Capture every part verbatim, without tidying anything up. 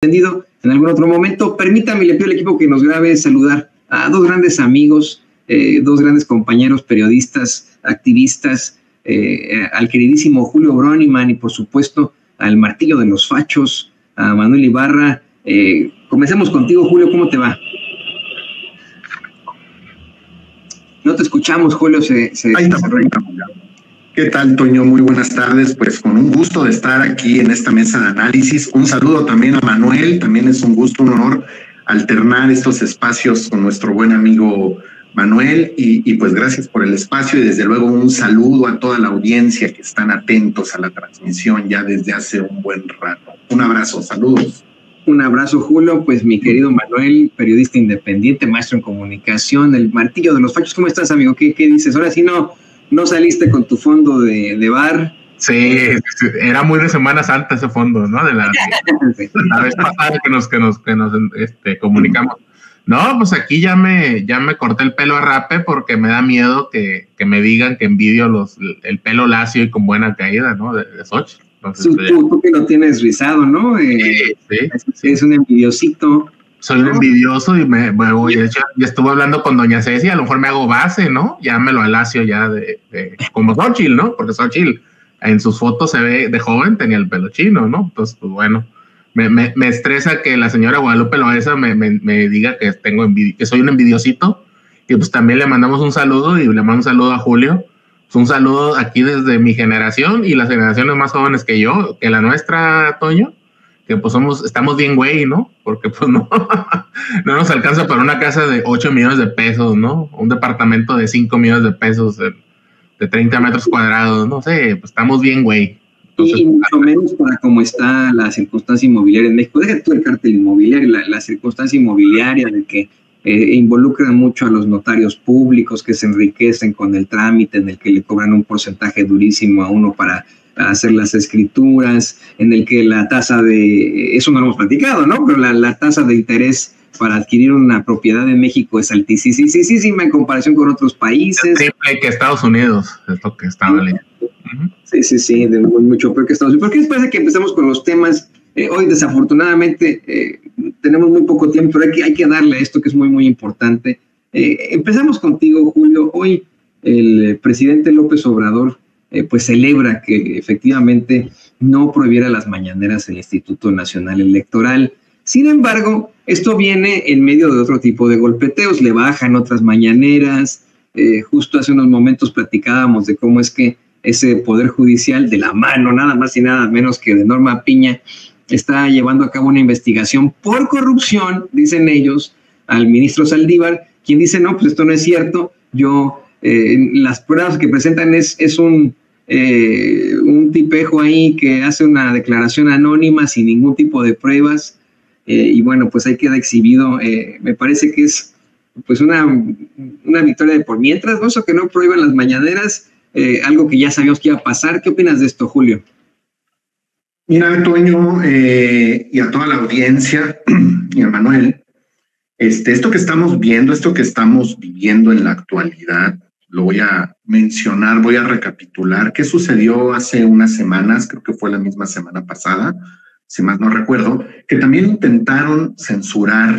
Entendido en algún otro momento. Permítame, le pido al equipo que nos grabe, saludar a dos grandes amigos, eh, dos grandes compañeros, periodistas, activistas, eh, al queridísimo Julio Brunnemann y por supuesto al martillo de los fachos, a Manuel Ibarra. Eh, comencemos contigo, Julio, ¿cómo te va? No te escuchamos, Julio. Se, se, Ahí está. Se ¿Qué tal, Toño? Muy buenas tardes, pues con un gusto de estar aquí en esta mesa de análisis. Un saludo también a Manuel, también es un gusto, un honor alternar estos espacios con nuestro buen amigo Manuel y, y pues gracias por el espacio y desde luego un saludo a toda la audiencia que están atentos a la transmisión ya desde hace un buen rato. Un abrazo, saludos. Un abrazo, Julio, pues mi querido Manuel, periodista independiente, maestro en comunicación, el martillo de los fachos. ¿Cómo estás, amigo? ¿Qué, qué dices? Ahora sí no... ¿No saliste con tu fondo de, de bar? Sí, era muy de Semana Santa ese fondo, ¿no? De la, de la vez pasada que nos, que nos, que nos este, comunicamos. No, pues aquí ya me, ya me corté el pelo a rape porque me da miedo que, que me digan que envidio los, el pelo lacio y con buena caída, ¿no? De, de Xóchitl. Entonces, tú, tú, tú que lo tienes rizado, ¿no? Eh, sí, sí, sí. Es un envidiosito. Soy un envidioso y me, me voy. De hecho, ya estuve hablando con doña Ceci, a lo mejor me hago base, ¿no? Ya me lo alacio ya de, de como Xóchitl, ¿no? Porque Xóchitl en sus fotos se ve de joven, tenía el pelo chino, ¿no? Entonces, pues bueno, me, me, me estresa que la señora Guadalupe Loesa me, me, me diga que tengo envidia, que soy un envidiosito. Y pues también le mandamos un saludo y le mando un saludo a Julio. Pues un saludo aquí desde mi generación y las generaciones más jóvenes que yo, que la nuestra, Toño, que pues somos, estamos bien güey, ¿no? Porque pues no, no nos alcanza para una casa de ocho millones de pesos, ¿no? Un departamento de cinco millones de pesos, de, de treinta metros cuadrados, no sé, pues estamos bien güey. Entonces, y mucho menos para cómo está la circunstancia inmobiliaria en México. Deja tú el cártel inmobiliario, la, la circunstancia inmobiliaria de que eh, involucran mucho a los notarios públicos que se enriquecen con el trámite en el que le cobran un porcentaje durísimo a uno para... a hacer las escrituras, en el que la tasa de, eso no lo hemos platicado, ¿no? Pero la, la tasa de interés para adquirir una propiedad en México es altísima en comparación con otros países. Triple que Estados Unidos, es lo que está valiendo. Sí, sí, sí, de mucho peor que Estados Unidos. ¿Por qué parece que empezamos con los temas? Eh, hoy, desafortunadamente, eh, tenemos muy poco tiempo, pero hay que, hay que darle a esto que es muy, muy importante. Eh, empezamos contigo, Julio. Hoy el presidente López Obrador Eh, pues celebra que efectivamente no prohibiera las mañaneras el Instituto Nacional Electoral. Sin embargo, esto viene en medio de otro tipo de golpeteos, le bajan otras mañaneras. Eh, justo hace unos momentos platicábamos de cómo es que ese Poder Judicial de la mano, nada más y nada menos que de Norma Piña, está llevando a cabo una investigación por corrupción, dicen ellos, al ministro Saldívar, quien dice, no, pues esto no es cierto, yo... Eh, las pruebas que presentan es, es un, eh, un tipejo ahí que hace una declaración anónima sin ningún tipo de pruebas eh, y bueno, pues ahí queda exhibido. Eh, me parece que es pues una, una victoria de por mientras, ¿no? Eso que no prohíban las mañaneras, eh, algo que ya sabíamos que iba a pasar. ¿Qué opinas de esto, Julio? Mira, Toño, eh, y a toda la audiencia y a Manuel, este, esto que estamos viendo, esto que estamos viviendo en la actualidad, lo voy a mencionar, voy a recapitular qué sucedió hace unas semanas, creo que fue la misma semana pasada, si más no recuerdo, que también intentaron censurar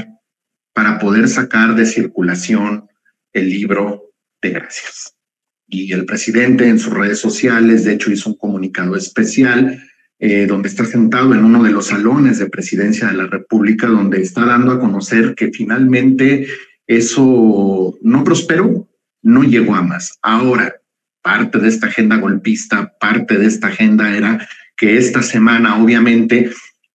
para poder sacar de circulación el libro de gracias. Y el presidente en sus redes sociales, de hecho, hizo un comunicado especial eh, donde está sentado en uno de los salones de presidencia de la República, donde está dando a conocer que finalmente eso no prosperó, no llegó a más. Ahora, parte de esta agenda golpista, parte de esta agenda era que esta semana, obviamente,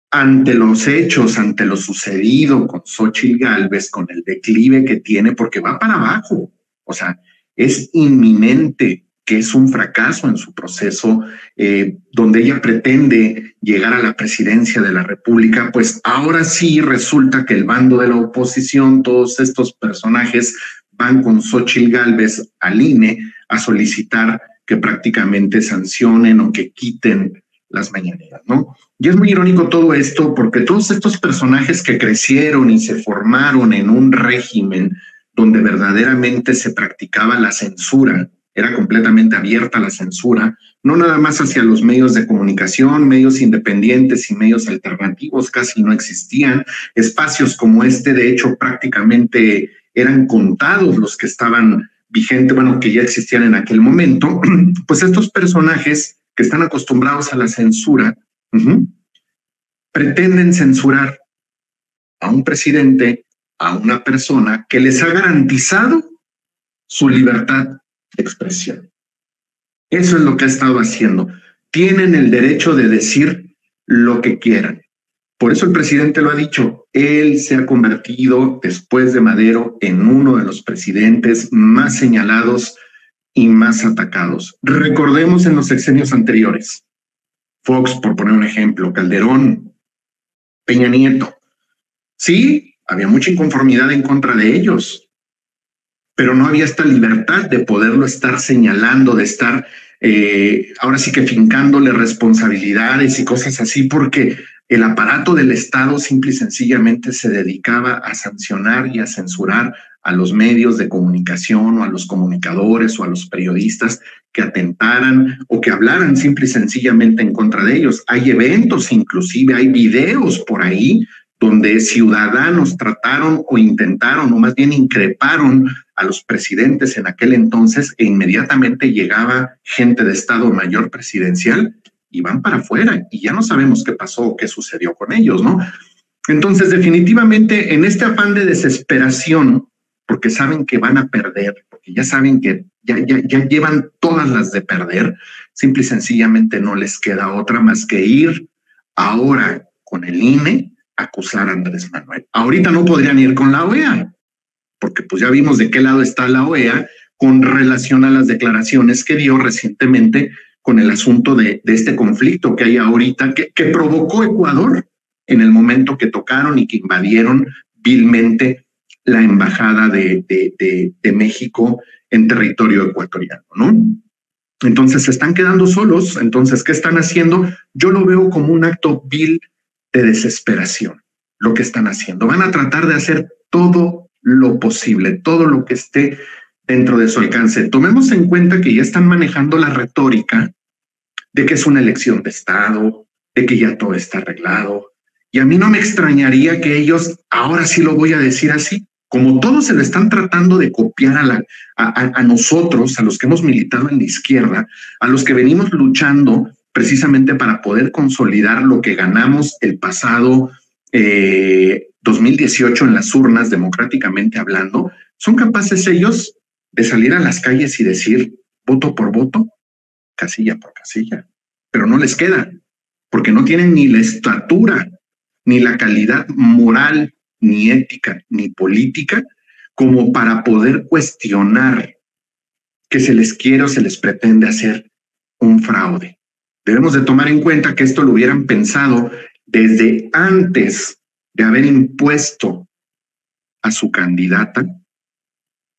ante los hechos, ante lo sucedido con Xóchitl Gálvez, con el declive que tiene, porque va para abajo. O sea, es inminente que es un fracaso en su proceso, eh, donde ella pretende llegar a la presidencia de la República, pues ahora sí resulta que el bando de la oposición, todos estos personajes, van con Xóchitl Gálvez al I N E a solicitar que prácticamente sancionen o que quiten las mañaneras, ¿no? Y es muy irónico todo esto porque todos estos personajes que crecieron y se formaron en un régimen donde verdaderamente se practicaba la censura, era completamente abierta la censura, no nada más hacia los medios de comunicación, medios independientes y medios alternativos, casi no existían. Espacios como este, de hecho, prácticamente eran contados los que estaban vigentes, bueno, que ya existían en aquel momento. Pues estos personajes que están acostumbrados a la censura, uh-huh, pretenden censurar a un presidente, a una persona que les ha garantizado su libertad de expresión. Eso es lo que ha estado haciendo. Tienen el derecho de decir lo que quieran. Por eso el presidente lo ha dicho. Él se ha convertido, después de Madero, en uno de los presidentes más señalados y más atacados. Recordemos en los sexenios anteriores. Fox, por poner un ejemplo, Calderón, Peña Nieto. Sí, había mucha inconformidad en contra de ellos, pero no había esta libertad de poderlo estar señalando, de estar eh, ahora sí que fincándole responsabilidades y cosas así, porque el aparato del Estado simple y sencillamente se dedicaba a sancionar y a censurar a los medios de comunicación o a los comunicadores o a los periodistas que atentaran o que hablaran simple y sencillamente en contra de ellos. Hay eventos, inclusive hay videos por ahí donde ciudadanos trataron o intentaron o más bien increparon a los presidentes en aquel entonces, e inmediatamente llegaba gente de Estado Mayor presidencial y van para afuera y ya no sabemos qué pasó o qué sucedió con ellos, ¿no? Entonces, definitivamente, en este afán de desesperación, porque saben que van a perder, porque ya saben que ya, ya, ya llevan todas las de perder, simple y sencillamente no les queda otra más que ir ahora con el I N E a acusar a Andrés Manuel. Ahorita no podrían ir con la O E A, porque pues ya vimos de qué lado está la O E A con relación a las declaraciones que dio recientemente con el asunto de, de este conflicto que hay ahorita, que, que provocó Ecuador en el momento que tocaron y que invadieron vilmente la embajada de, de, de, de México en territorio ecuatoriano, ¿no? Entonces se están quedando solos. Entonces, ¿qué están haciendo? Yo lo veo como un acto vil de desesperación, lo que están haciendo. Van a tratar de hacer todo lo posible, todo lo que esté dentro de su alcance. Tomemos en cuenta que ya están manejando la retórica de que es una elección de Estado, de que ya todo está arreglado. Y a mí no me extrañaría que ellos, ahora sí lo voy a decir así, como todos se lo están tratando de copiar a, la, a, a nosotros, a los que hemos militado en la izquierda, a los que venimos luchando precisamente para poder consolidar lo que ganamos el pasado eh, dos mil dieciocho en las urnas, democráticamente hablando, son capaces ellos de salir a las calles y decir voto por voto, casilla por casilla, pero no les queda, porque no tienen ni la estatura, ni la calidad moral, ni ética, ni política, como para poder cuestionar que se les quiere o se les pretende hacer un fraude. Debemos de tomar en cuenta que esto lo hubieran pensado desde antes de haber impuesto a su candidata,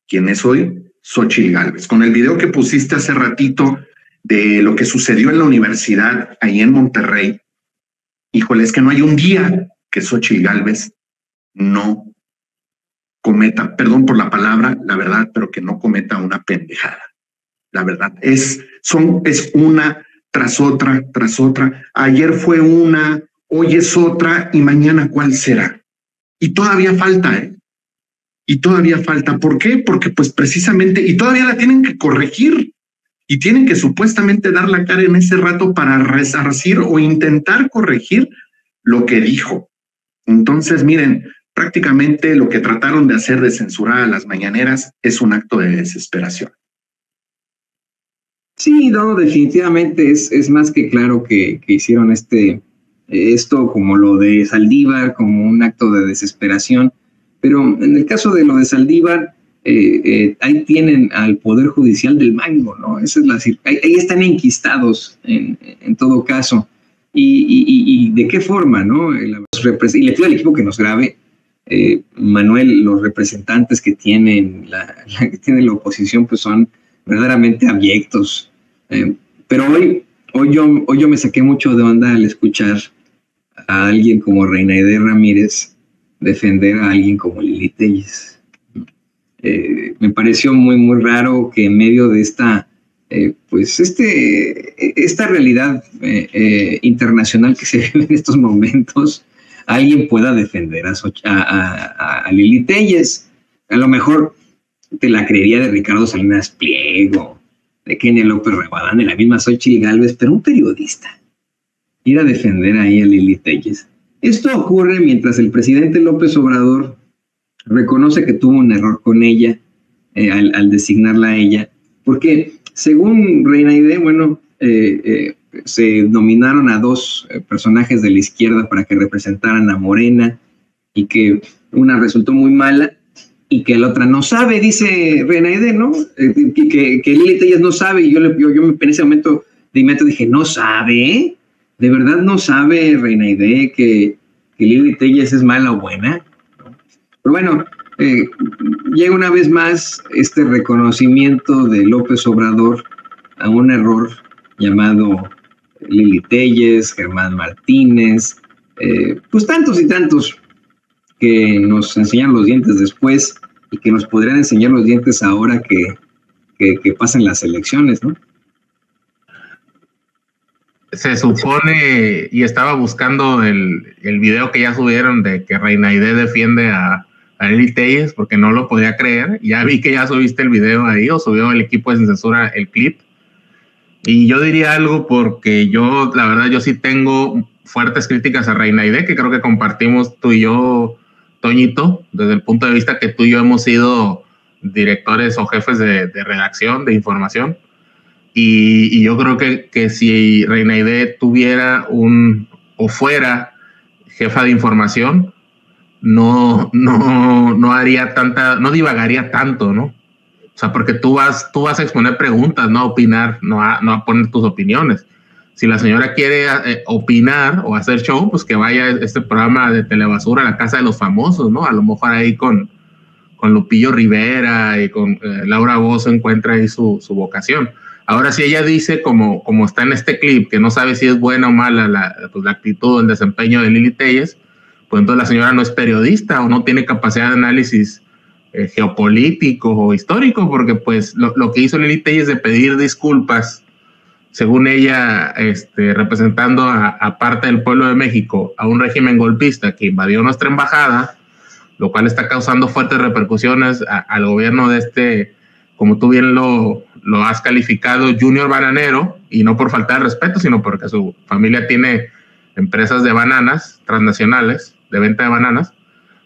quien es hoy Xóchitl Gálvez. Con el video que pusiste hace ratito de lo que sucedió en la universidad ahí en Monterrey, híjole, es que no hay un día que Xóchitl Gálvez no cometa, perdón por la palabra, la verdad, pero que no cometa una pendejada. La verdad, es, son, es una tras otra, tras otra. Ayer fue una, hoy es otra, y mañana ¿cuál será? Y todavía falta, ¿eh? Y todavía falta. ¿Por qué? Porque pues precisamente, y todavía la tienen que corregir, y tienen que supuestamente dar la cara en ese rato para resarcir o intentar corregir lo que dijo. Entonces, miren, prácticamente lo que trataron de hacer de censurar a las mañaneras es un acto de desesperación. Sí, no, definitivamente es, es más que claro que, que hicieron este, esto como lo de Saldívar, como un acto de desesperación. Pero en el caso de lo de Saldívar, eh, eh, ahí tienen al Poder Judicial del mango, ¿no? Esa es la, ahí, ahí están enquistados en, en todo caso. Y, y, y de qué forma, ¿no? Y le pido al equipo que nos grabe, eh, Manuel, los representantes que tienen la, la, que tiene la oposición, pues son verdaderamente abyectos. Eh, pero hoy, hoy, yo, hoy yo me saqué mucho de onda al escuchar a alguien como Reyna Eder Ramírez defender a alguien como Lilly Téllez. Eh, me pareció muy, muy raro que en medio de esta eh, pues este, esta realidad eh, eh, internacional que se vive en estos momentos, alguien pueda defender a, a, a, a Lilly Téllez. A lo mejor te la creería de Ricardo Salinas Pliego, de Kenia López Rebadán, de la misma Xóchitl Gálvez, pero un periodista ir a defender ahí a Lilly Téllez. Esto ocurre mientras el presidente López Obrador reconoce que tuvo un error con ella, eh, al, al designarla a ella, porque según Reyna Eder, bueno, eh, eh, se nominaron a dos personajes de la izquierda para que representaran a Morena, y que una resultó muy mala y que la otra no sabe, dice Reyna Eder, ¿no? Eh, que, que, que Lilly Téllez no sabe, y yo, le, yo, yo en ese momento de inmediato dije, ¿no sabe? ¿De verdad no sabe Reyna Eder que, que Lilly Téllez es mala o buena? Pero bueno, eh, llega una vez más este reconocimiento de López Obrador a un error llamado Lilly Téllez, Germán Martínez, eh, pues tantos y tantos que nos enseñan los dientes después y que nos podrían enseñar los dientes ahora que, que, que pasan las elecciones, ¿no? Se supone, y estaba buscando el, el video que ya subieron de que Reyna Eder defiende a, a Lilly Téllez, porque no lo podía creer. Ya vi que ya subiste el video ahí, o subió el equipo de Sin Censura el clip. Y yo diría algo porque yo, la verdad, yo sí tengo fuertes críticas a Reyna Eder, que creo que compartimos tú y yo, Toñito, desde el punto de vista que tú y yo hemos sido directores o jefes de, de redacción, de información. Y, y yo creo que, que si Reyna Eder tuviera un, o fuera jefa de información, no, no, no haría tanta, no divagaría tanto, ¿no? O sea, porque tú vas, tú vas a exponer preguntas, no a opinar, no a, no a poner tus opiniones. Si la señora quiere eh, opinar o hacer show, pues que vaya este programa de Telebasura a la casa de los famosos, ¿no? A lo mejor ahí con, con Lupillo Rivera y con eh, Laura Bozzo encuentra ahí su, su vocación. Ahora, si ella dice, como, como está en este clip, que no sabe si es buena o mala la, pues, la actitud o el desempeño de Lilly Téllez, pues entonces la señora no es periodista o no tiene capacidad de análisis eh, geopolítico o histórico, porque pues lo, lo que hizo Lilly Téllez de pedir disculpas, según ella, este, representando a, a parte del pueblo de México, a un régimen golpista que invadió nuestra embajada, lo cual está causando fuertes repercusiones a, al gobierno de este, como tú bien lo... lo has calificado, Junior Bananero, y no por falta de respeto, sino porque su familia tiene empresas de bananas transnacionales, de venta de bananas.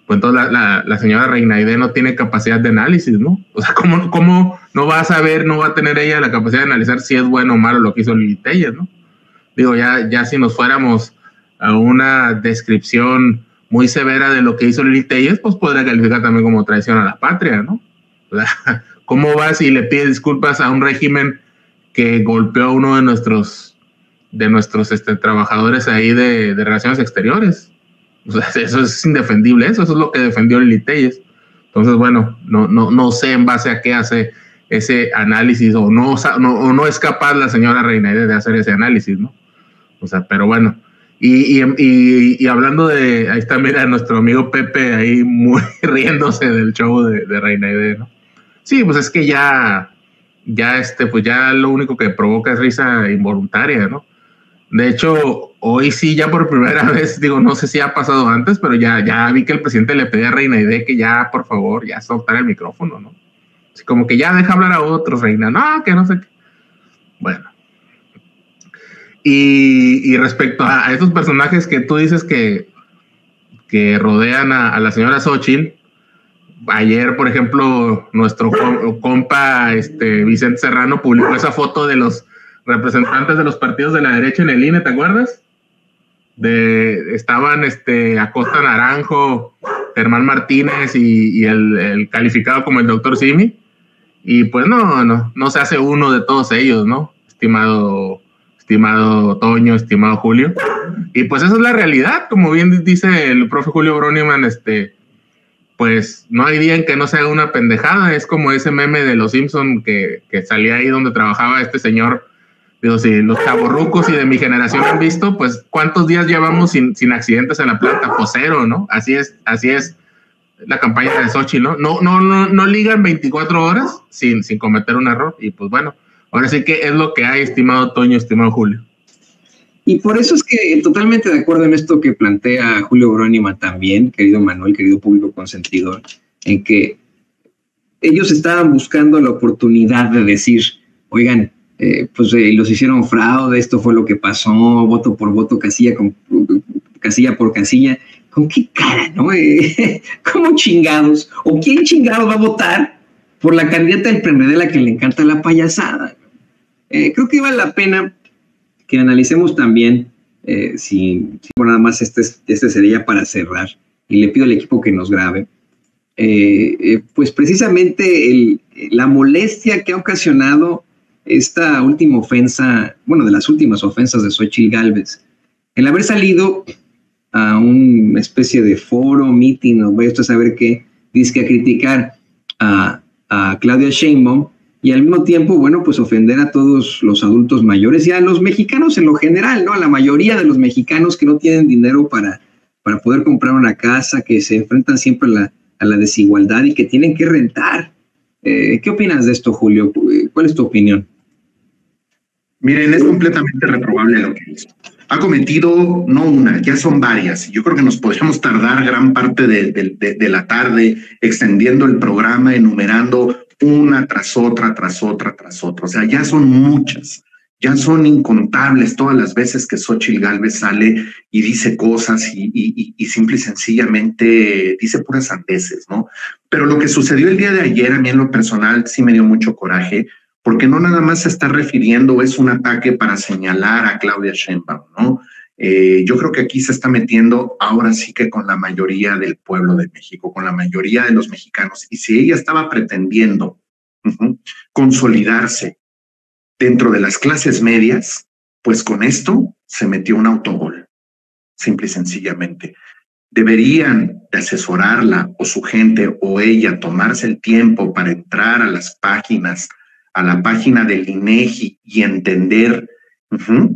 Pues entonces la, la, la señora Reyna Eder no tiene capacidad de análisis, ¿no? O sea, ¿cómo, cómo no va a saber, no va a tener ella la capacidad de analizar si es bueno o malo lo que hizo Lilly Téllez, ¿no? Digo, ya, ya si nos fuéramos a una descripción muy severa de lo que hizo Lilly Téllez, pues podría calificar también como traición a la patria, ¿no? O sea, ¿cómo vas y le pides disculpas a un régimen que golpeó a uno de nuestros, de nuestros este, trabajadores ahí de, de relaciones exteriores? O sea, eso es indefendible, eso, eso es lo que defendió Lilly Téllez. Entonces, bueno, no, no, no sé en base a qué hace ese análisis, o no, no, o no es capaz la señora Reyna Eder de hacer ese análisis, ¿no? O sea, pero bueno. Y, y, y, y hablando de, ahí está, mira, nuestro amigo Pepe ahí muy riéndose del show de, de Reyna Eder, ¿no? Sí, pues es que ya, ya este, pues ya lo único que provoca es risa involuntaria, ¿no? De hecho, hoy sí, ya por primera vez, digo, no sé si ha pasado antes, pero ya, ya vi que el presidente le pedía a Reyna Eder que ya, por favor, ya soltara el micrófono, ¿no? Así como que ya deja hablar a otros, Reina, no, que no sé qué. Bueno. Y, y respecto a, a estos personajes que tú dices que, que rodean a, a la señora Xóchitl, ayer, por ejemplo, nuestro compa este, Vicente Serrano publicó esa foto de los representantes de los partidos de la derecha en el I N E, ¿te acuerdas? De, estaban este, Acosta Naranjo, Germán Martínez y, y el, el calificado como el doctor Simi. Y pues no, no, no se hace uno de todos ellos, ¿no? Estimado, estimado Toño, estimado Julio. Y pues esa es la realidad, como bien dice el profe Julio Brunnemann, este... pues no hay día en que no sea una pendejada. Es como ese meme de los Simpson que, que salía ahí donde trabajaba este señor. Digo, si los chavorrucos y de mi generación han visto, pues ¿cuántos días llevamos sin, sin accidentes en la planta? Pues cero, ¿no? Así es, así es la campaña de Xóchitl, ¿no? No, no, no, no ligan veinticuatro horas sin, sin cometer un error. Y pues bueno, Ahora sí que es lo que hay, estimado Toño, estimado Julio. Y por eso es que totalmente de acuerdo en esto que plantea Julio Brunnemann también, querido Manuel, querido público consentidor, en que ellos estaban buscando la oportunidad de decir, oigan, eh, pues eh, los hicieron fraude, esto fue lo que pasó, voto por voto, casilla, con, casilla por casilla. ¿Con qué cara, no? Eh, ¿Cómo chingados? ¿O quién chingado va a votar por la candidata del P R D, la que le encanta la payasada? Eh, creo que vale la pena que analicemos también, eh, si, si nada más este, este sería para cerrar, y le pido al equipo que nos grabe, eh, eh, pues precisamente el, la molestia que ha ocasionado esta última ofensa, bueno, de las últimas ofensas de Xóchitl Gálvez, el haber salido a una especie de foro, meeting, o vaya usted a saber qué, dizque a criticar a, a Claudia Sheinbaum, y al mismo tiempo, bueno, pues ofender a todos los adultos mayores y a los mexicanos en lo general, ¿no? A la mayoría de los mexicanos que no tienen dinero para, para poder comprar una casa, que se enfrentan siempre a la, a la desigualdad y que tienen que rentar. Eh, ¿Qué opinas de esto, Julio? ¿Cuál es tu opinión? Miren, es completamente reprobable lo que hizo. Ha cometido, no una, ya son varias. Yo creo que nos podríamos tardar gran parte de, de, de, de la tarde extendiendo el programa, enumerando una tras otra, tras otra, tras otra. O sea, ya son muchas, ya son incontables todas las veces que Xóchitl Gálvez sale y dice cosas y, y, y simple y sencillamente dice puras sandeces, ¿no? Pero lo que sucedió el día de ayer, a mí en lo personal, sí me dio mucho coraje, porque no nada más se está refiriendo, es un ataque para señalar a Claudia Sheinbaum, ¿no? Eh, yo creo que aquí se está metiendo ahora sí que con la mayoría del pueblo de México, con la mayoría de los mexicanos. Y si ella estaba pretendiendo uh-huh, consolidarse dentro de las clases medias, pues con esto se metió un autogol, simple y sencillamente. Deberían de asesorarla o su gente o ella tomarse el tiempo para entrar a las páginas, a la página del INEGI y entender uh-huh,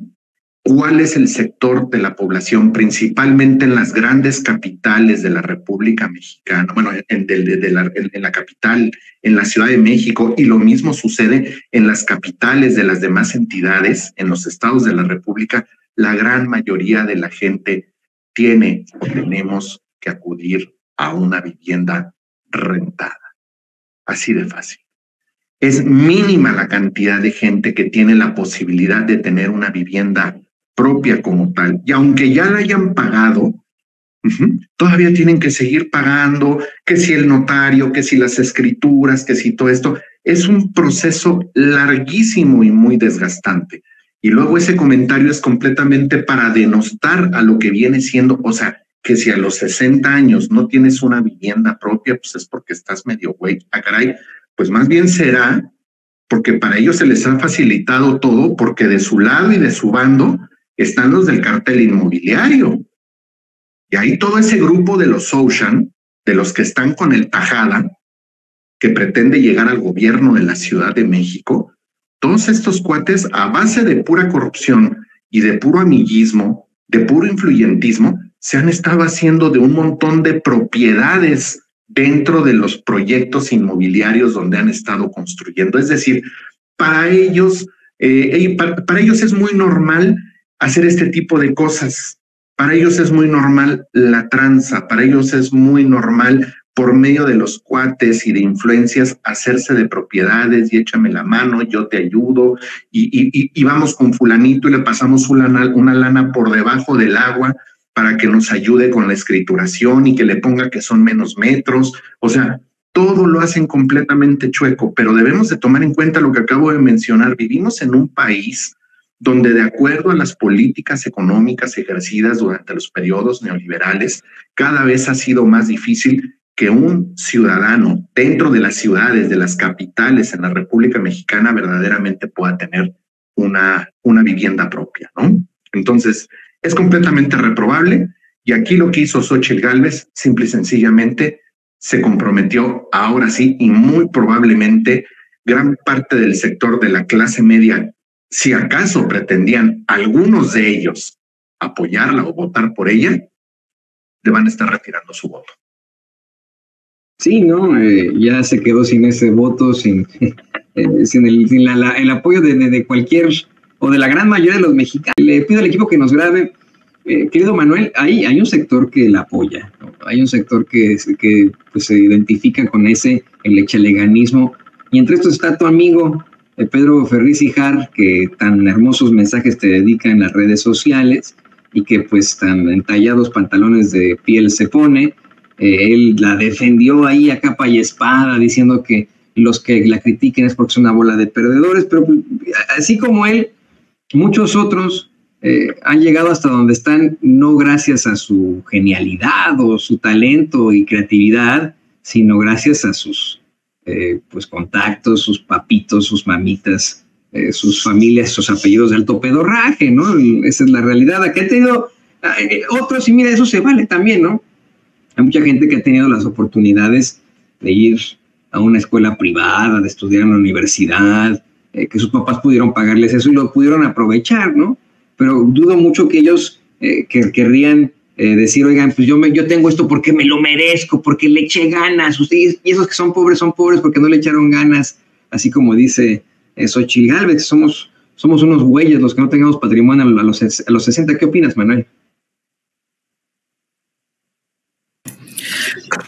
¿cuál es el sector de la población, principalmente en las grandes capitales de la República Mexicana? Bueno, en, de, de la, en la capital, en la Ciudad de México, y lo mismo sucede en las capitales de las demás entidades, en los estados de la República, la gran mayoría de la gente tiene o tenemos que acudir a una vivienda rentada. Así de fácil. Es mínima la cantidad de gente que tiene la posibilidad de tener una vivienda rentada propia como tal, y aunque ya la hayan pagado, todavía tienen que seguir pagando, que si el notario, que si las escrituras, que si todo esto, es un proceso larguísimo y muy desgastante, y luego ese comentario es completamente para denostar a lo que viene siendo, o sea, que si a los sesenta años no tienes una vivienda propia, pues es porque estás medio güey, ah caray, pues más bien será porque para ellos se les ha facilitado todo, porque de su lado y de su bando están los del cartel inmobiliario. Y ahí todo ese grupo de los Ocean, de los que están con el Tajada, que pretende llegar al gobierno de la Ciudad de México, todos estos cuates a base de pura corrupción y de puro amiguismo, de puro influyentismo, se han estado haciendo de un montón de propiedades dentro de los proyectos inmobiliarios donde han estado construyendo. Es decir, para ellos, eh, para, para ellos es muy normal hacer este tipo de cosas. Para ellos es muy normal la tranza, para ellos es muy normal por medio de los cuates y de influencias hacerse de propiedades y échame la mano, yo te ayudo y, y, y, y vamos con fulanito y le pasamos una, una lana por debajo del agua para que nos ayude con la escrituración y que le ponga que son menos metros. O sea, todo lo hacen completamente chueco, pero debemos de tomar en cuenta lo que acabo de mencionar. Vivimos en un país donde de acuerdo a las políticas económicas ejercidas durante los periodos neoliberales, cada vez ha sido más difícil que un ciudadano dentro de las ciudades, de las capitales en la República Mexicana verdaderamente pueda tener una, una vivienda propia, ¿no? Entonces, es completamente reprobable y aquí lo que hizo Xóchitl Gálvez, simple y sencillamente, se comprometió ahora sí y muy probablemente gran parte del sector de la clase media. Si acaso pretendían algunos de ellos apoyarla o votar por ella, le van a estar retirando su voto. Sí, ¿no? Eh, ya se quedó sin ese voto, sin, eh, sin, el, sin la, la, el apoyo de, de, de cualquier o de la gran mayoría de los mexicanos. Le pido al equipo que nos grabe. Eh, querido Manuel, ahí hay un sector que la apoya, ¿no? Hay un sector que, que pues, se identifica con ese, el echeleganismo, y entre estos está tu amigo eh, Pedro Ferriz Hijar, que tan hermosos mensajes te dedica en las redes sociales y que pues tan entallados pantalones de piel se pone. Eh, él la defendió ahí a capa y espada, diciendo que los que la critiquen es porque es una bola de perdedores, pero así como él, muchos otros Eh, han llegado hasta donde están no gracias a su genialidad o su talento y creatividad, sino gracias a sus eh, pues contactos, sus papitos, sus mamitas, eh, sus familias, sus apellidos de alto pedorraje, ¿no? Esa es la realidad. Aquí han tenido eh, otros, y mira, eso se vale también, ¿no? Hay mucha gente que ha tenido las oportunidades de ir a una escuela privada, de estudiar en la universidad, eh, que sus papás pudieron pagarles eso y lo pudieron aprovechar, ¿no? Pero dudo mucho que ellos eh, que querrían eh, decir, oigan, pues yo, me, yo tengo esto porque me lo merezco, porque le eché ganas. Ustedes, y esos que son pobres son pobres porque no le echaron ganas, así como dice eh, Xóchitl Gálvez. Somos, somos unos güeyes los que no tengamos patrimonio a los, a los sesenta. ¿Qué opinas, Manuel?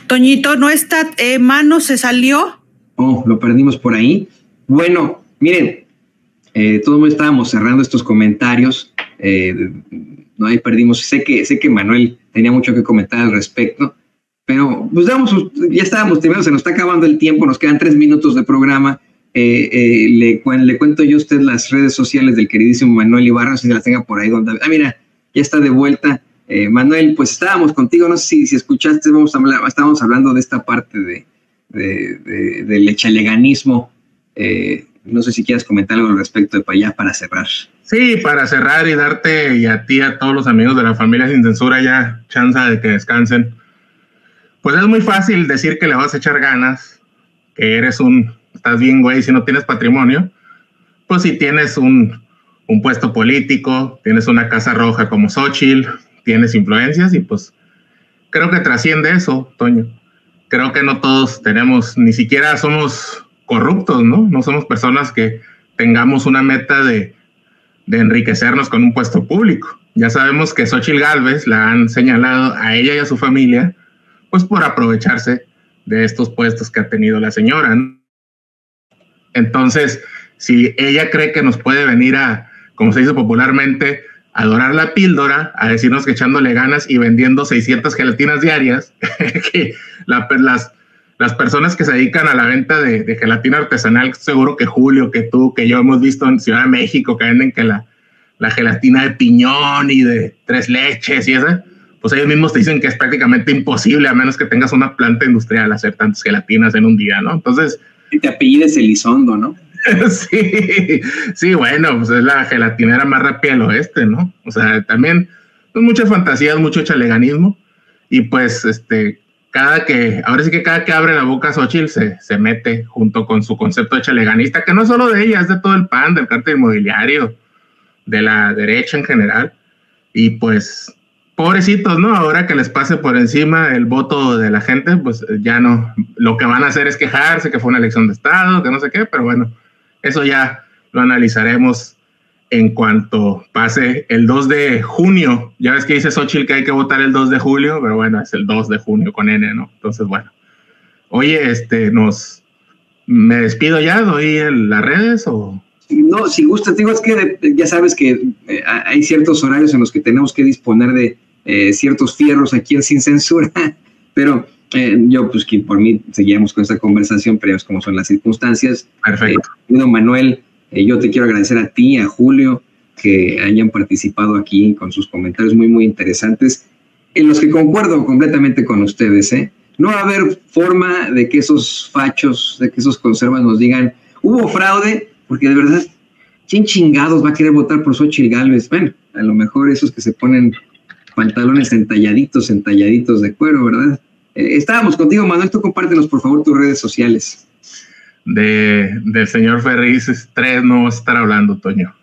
Toñito, ¿no está? Eh, ¿Mano se salió? Oh, lo perdimos por ahí. Bueno, miren, eh, todos estábamos cerrando estos comentarios. Eh, no, ahí perdimos. Sé que, sé que Manuel tenía mucho que comentar al respecto, pero pues damos, ya estábamos terminando, se nos está acabando el tiempo, nos quedan tres minutos de programa. Eh, eh, le, cuen, le cuento yo a usted las redes sociales del queridísimo Manuel Ibarra, si se las tenga por ahí. Donde, ah, mira, ya está de vuelta. Eh, Manuel, pues estábamos contigo, no sé si, si escuchaste, vamos a hablar, estábamos hablando de esta parte de, de, de, del echaleganismo. Eh, no sé si quieras comentar algo al respecto de para allá, para cerrar. Sí, para cerrar y darte y a ti, a todos los amigos de la familia Sin Censura, ya chance de que descansen. Pues es muy fácil decir que le vas a echar ganas, que eres un, estás bien güey si no tienes patrimonio. Pues si tienes un, un puesto político, tienes una casa roja como Xóchitl, tienes influencias y pues creo que trasciende eso, Toño. Creo que no todos tenemos, ni siquiera somos corruptos, ¿no? No somos personas que tengamos una meta de de enriquecernos con un puesto público. Ya sabemos que Xóchitl Gálvez la han señalado a ella y a su familia, pues por aprovecharse de estos puestos que ha tenido la señora, ¿no? Entonces, si ella cree que nos puede venir a, como se dice popularmente, a dorar la píldora, a decirnos que echándole ganas y vendiendo seiscientas gelatinas diarias, que la, las, las personas que se dedican a la venta de, de gelatina artesanal, seguro que Julio, que tú, que yo hemos visto en Ciudad de México, que venden que la, la gelatina de piñón y de tres leches y esa, pues ellos mismos te dicen que es prácticamente imposible, a menos que tengas una planta industrial, hacer tantas gelatinas en un día, ¿no? Entonces... Y te apellides Elizondo, ¿no? sí, sí, bueno, pues es la gelatinera más rápida del oeste, ¿no? O sea, también pues muchas fantasías, mucho chaleganismo, y pues, este... Cada que, ahora sí que cada que abre la boca Xóchitl se, se mete junto con su concepto de chaleganista, que no es solo de ella, es de todo el P A N, del cártel inmobiliario, de la derecha en general. Y pues, pobrecitos, ¿no? Ahora que les pase por encima el voto de la gente, pues ya no. Lo que van a hacer es quejarse que fue una elección de Estado, que no sé qué, pero bueno, eso ya lo analizaremos en cuanto pase el dos de junio, ya ves que dice Xóchitl que hay que votar el dos de julio, pero bueno, es el dos de junio con ene, ¿no? Entonces, bueno. Oye, este, nos... ¿Me despido ya? ¿Doy el, las redes o...? No, si gusta, digo, es que ya sabes que eh, hay ciertos horarios en los que tenemos que disponer de eh, ciertos fierros aquí en Sin Censura, pero eh, yo, pues, que por mí seguíamos con esta conversación, pero es como son las circunstancias. Perfecto. Eh, Manuel... Yo te quiero agradecer a ti, a Julio, que hayan participado aquí con sus comentarios muy, muy interesantes, en los que concuerdo completamente con ustedes, ¿eh? No va a haber forma de que esos fachos, de que esos conservas nos digan, hubo fraude, porque de verdad, ¿quién chingados va a querer votar por Xóchitl Gálvez? Bueno, a lo mejor esos que se ponen pantalones entalladitos, entalladitos de cuero, ¿verdad? Eh, estábamos contigo, Manuel, tú compártenos, por favor, tus redes sociales. De, del señor Ferriz tres no vas a estar hablando, Toño.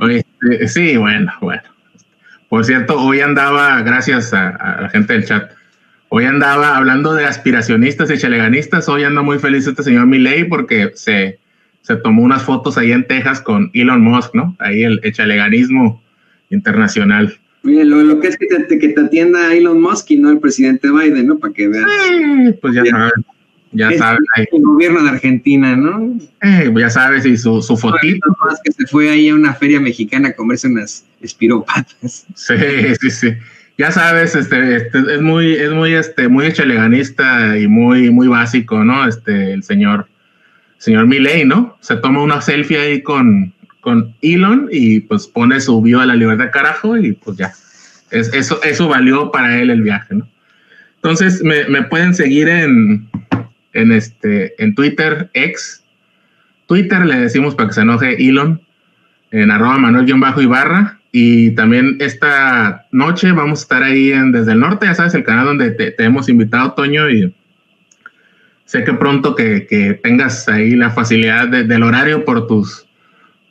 Oye, sí, bueno, bueno. Por cierto, hoy andaba, gracias a, a la gente del chat, Hoy andaba hablando de aspiracionistas y chaleganistas. Hoy anda muy feliz este señor Milei porque se, se tomó unas fotos ahí en Texas con Elon Musk, ¿no? Ahí el, el chaleganismo internacional. Oye, lo, lo que es que te, que te atienda Elon Musk y no el presidente Biden, ¿no? Para que veas. Sí, pues ya, ya sabes. Ya sabes. El gobierno de Argentina, ¿no? Eh, ya sabes, y su, su fotito. Elon Musk que se fue ahí a una feria mexicana a comerse unas espiropatas. Sí, sí, sí. Ya sabes, este, este es muy, es muy, este, muy chaleganista y muy, muy básico, ¿no? Este, el señor, señor Milei, ¿no? Se toma una selfie ahí con, con Elon y pues pone su bio a la libertad, carajo, y pues ya. Es, eso, eso valió para él el viaje, ¿no? Entonces, me, me pueden seguir en, en este, en Twitter, ex Twitter, le decimos para que se enoje Elon, en arroba Manuel-Ibarra. Y también esta noche vamos a estar ahí en Desde el Norte, ya sabes, el canal donde te, te hemos invitado, Toño, y sé que pronto que, que tengas ahí la facilidad de, del horario por tus,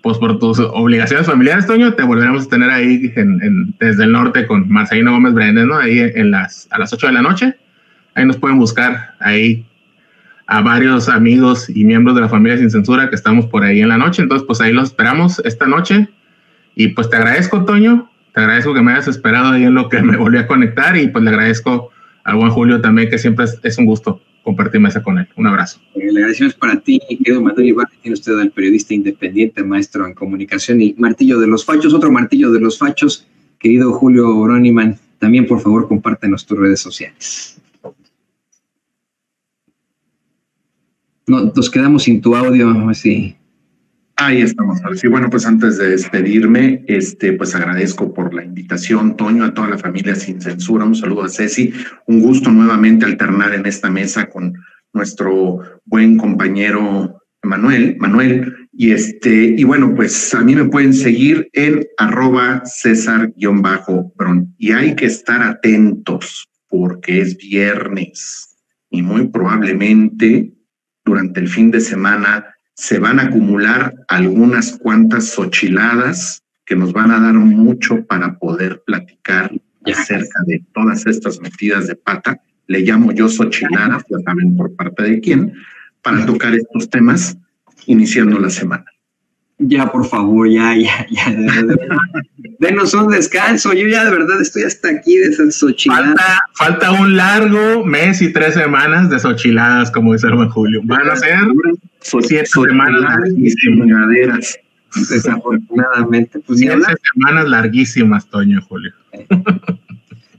pues por tus obligaciones familiares, Toño, te volveremos a tener ahí en, en Desde el Norte con Marcelino Gómez-Brendez, ¿no? Ahí en las, a las ocho de la noche, ahí nos pueden buscar ahí a varios amigos y miembros de la familia Sin Censura que estamos por ahí en la noche, entonces pues ahí los esperamos esta noche. Y pues te agradezco, Toño, te agradezco que me hayas esperado ahí en lo que me volví a conectar y pues le agradezco al buen Julio también, que siempre es, es un gusto compartir mesa con él. Un abrazo. Eh, le agradecemos para ti, querido Manuel Ibarra, tiene usted al periodista independiente, maestro en comunicación y martillo de los fachos, otro martillo de los fachos, querido Julio Brunnemann, también por favor compártenos tus redes sociales. No, nos quedamos sin tu audio, así. Ahí estamos. Sí, bueno, pues antes de despedirme, este, pues agradezco por la invitación, Toño, a toda la familia Sin Censura. Un saludo a Ceci. Un gusto nuevamente alternar en esta mesa con nuestro buen compañero Manuel. Manuel, y este, y bueno, pues a mí me pueden seguir en arroba Cesar_Bronn. Y hay que estar atentos porque es viernes y muy probablemente durante el fin de semana se van a acumular algunas cuantas xochiladas que nos van a dar mucho para poder platicar acerca de todas estas metidas de pata. Le llamo yo xochiladas, ya saben por parte de quién, para tocar estos temas iniciando la semana. Ya, por favor, ya, ya, ya. De verdad. Denos un descanso. Yo ya de verdad estoy hasta aquí de esas xochiladas. Falta, falta un largo mes y tres semanas de xochiladas, como dice el buen Julio. Van a ser so, siete so semanas larguísimas. Desafortunadamente. Pues, siete semanas larguísimas, Toño, Julio.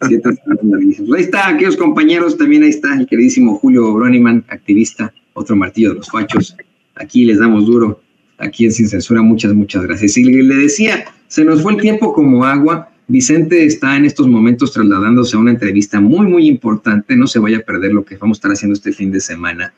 Siete semanas larguísimas. Ahí está, aquellos compañeros, también ahí está el queridísimo Julio Brunnemann, activista, otro martillo de los fachos. Aquí les damos duro. Aquí en Sin Censura, muchas, muchas gracias. Y le decía, se nos fue el tiempo como agua. Vicente está en estos momentos trasladándose a una entrevista muy, muy importante. No se vaya a perder lo que vamos a estar haciendo este fin de semana